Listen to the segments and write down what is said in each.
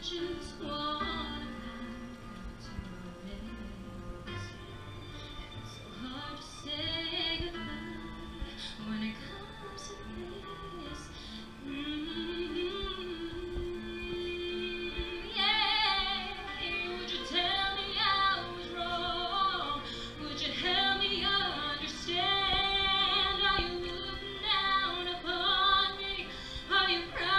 just want to remain. It's so hard to say goodbye when it comes to this. Yeah, would you tell me I was wrong? Would you help me understand how you look down upon me? Are you proud?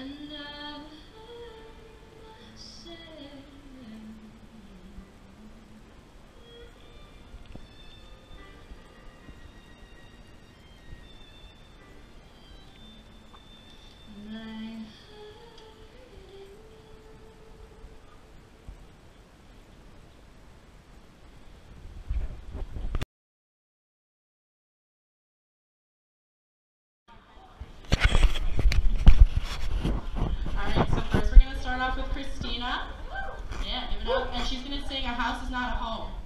And I've hurt myself. And I've Christina, yeah, and she's gonna sing "A House Is Not a Home."